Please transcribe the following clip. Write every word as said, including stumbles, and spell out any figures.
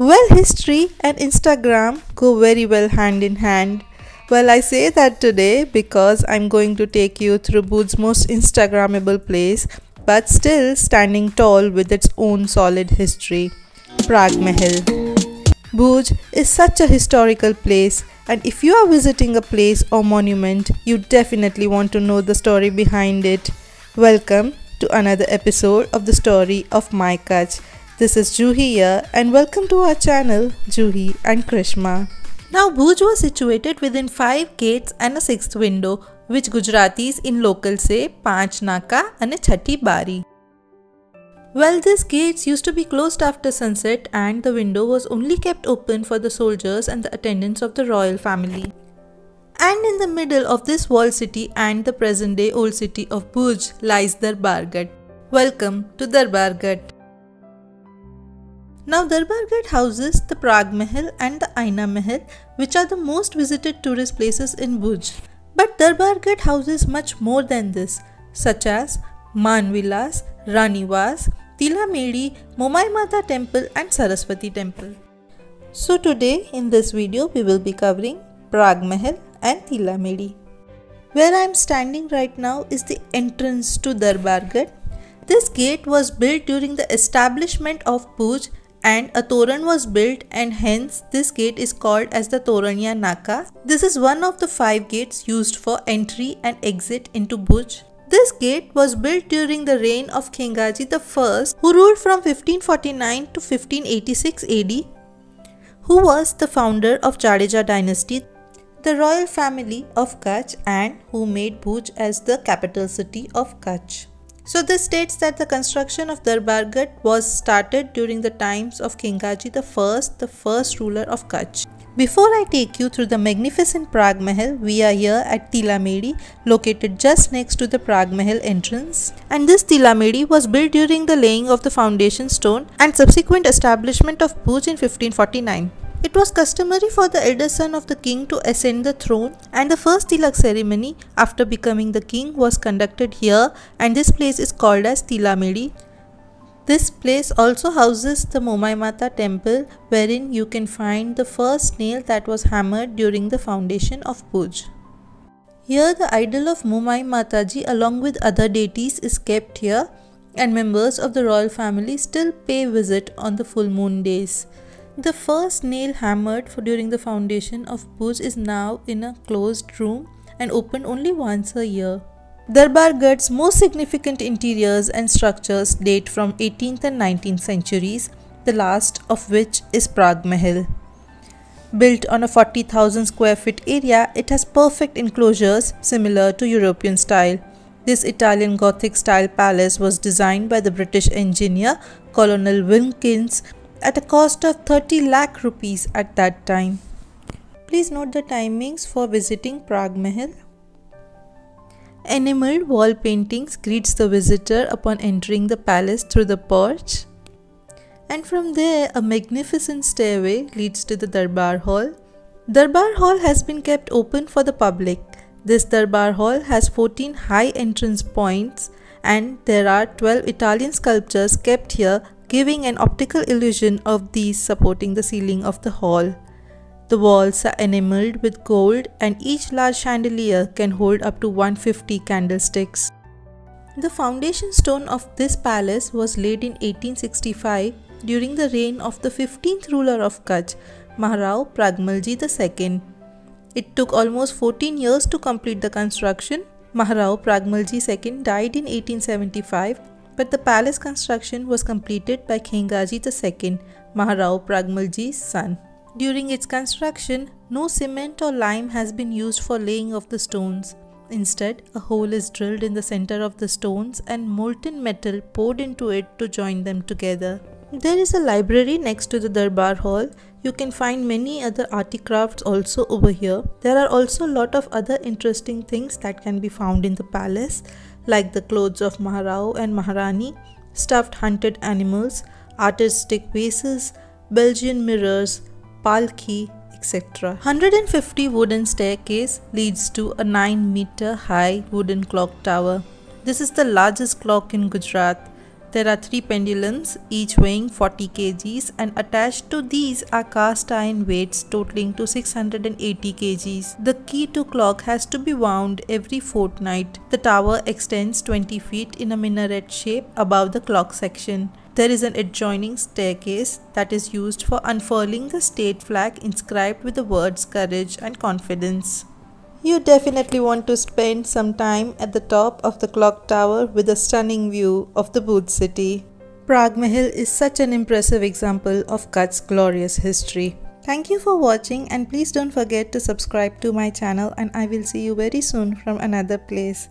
Well, history and Instagram go very well hand in hand. Well, I say that today because I'm going to take you through Bhuj's most Instagrammable place, but still standing tall with its own solid history, Prag Mahal. Bhuj is such a historical place, and if you are visiting a place or monument, you definitely want to know the story behind it. Welcome to another episode of the story of my Kutch. This is Juhi here, and welcome to our channel, Juhi and Krishma. Now, Bhuj was situated within five gates and a sixth window, which Gujaratis in local say Panch Naka and a Chhati Bari. Well, these gates used to be closed after sunset, and the window was only kept open for the soldiers and the attendants of the royal family. And in the middle of this walled city and the present day old city of Bhuj lies Darbargadh. Welcome to Darbargadh. Now, Darbargadh houses the Prag Mahal and the Aina Mahal, which are the most visited tourist places in Bhuj. But Darbargadh houses much more than this, such as Man Villas, Raniwas, Tilamedi, Mumai Mata temple and Saraswati temple. So today in this video we will be covering Prag Mahal and Tilamedi. Where I am standing right now is the entrance to Darbargadh. This gate was built during the establishment of Bhuj, and a toran was built, and hence this gate is called as the Toranya Naka. This is one of the five gates used for entry and exit into Bhuj. This gate was built during the reign of Khengajit the First, who ruled from fifteen forty-nine to fifteen eighty-six A D, who was the founder of Jadeja dynasty, the royal family of Kutch, and who made Bhuj as the capital city of Kutch. So this states that the construction of Darbargadh was started during the times of Khengaji the First, the first ruler of Kutch. Before I take you through the magnificent Prag Mahal, we are here at Tilamedi, located just next to the Prag Mahal entrance. And this Tilamedi was built during the laying of the foundation stone and subsequent establishment of Bhuj in fifteen forty-nine. It was customary for the elder son of the king to ascend the throne, and the first tilak ceremony after becoming the king was conducted here, and this place is called as Tilamedi. This place also houses the Mumai Mata temple, wherein you can find the first nail that was hammered during the foundation of Bhuj. Here the idol of Mumai Mataji along with other deities is kept here, and members of the royal family still pay visit on the full moon days. The first nail hammered for during the foundation of Bhuj is now in a closed room and open only once a year. Darbargadh's most significant interiors and structures date from eighteenth and nineteenth centuries, the last of which is Prag Mahal. Built on a forty thousand square feet area, it has perfect enclosures similar to European style. This Italian Gothic style palace was designed by the British engineer Colonel Wilkins at a cost of thirty lakh rupees at that time. Please note the timings for visiting Prag Mahal. Enameled wall paintings greets the visitor upon entering the palace through the porch, and from there a magnificent stairway leads to the Darbar Hall. Darbar Hall has been kept open for the public. This Darbar Hall has fourteen high entrance points, and there are twelve Italian sculptures kept here, giving an optical illusion of these supporting the ceiling of the hall. The walls are enameled with gold, and each large chandelier can hold up to one hundred fifty candlesticks. The foundation stone of this palace was laid in eighteen sixty-five during the reign of the fifteenth ruler of Kutch, Maharao Pragmalji the Second. It took almost fourteen years to complete the construction. Maharao Pragmalji the Second died in eighteen seventy-five, but the palace construction was completed by Khengaji the Second, Maharao Pragmalji's son. During its construction, no cement or lime has been used for laying of the stones. Instead, a hole is drilled in the center of the stones and molten metal poured into it to join them together. There is a library next to the Darbar Hall. You can find many other articrafts also over here. There are also a lot of other interesting things that can be found in the palace, like the clothes of Maharao and Maharani, stuffed hunted animals, artistic vases, Belgian mirrors, palki, et cetera. one hundred fifty wooden staircase leads to a nine meter high wooden clock tower. This is the largest clock in Gujarat. There are three pendulums, each weighing forty kilograms, and attached to these are cast iron weights totaling to six hundred eighty kilograms. The key to clock has to be wound every fortnight. The tower extends twenty feet in a minaret shape above the clock section. There is an adjoining staircase that is used for unfurling the state flag inscribed with the words courage and confidence. You definitely want to spend some time at the top of the clock tower with a stunning view of the Bhuj city. Prag Mahal is such an impressive example of Kutch's glorious history. Thank you for watching, and please don't forget to subscribe to my channel, and I will see you very soon from another place.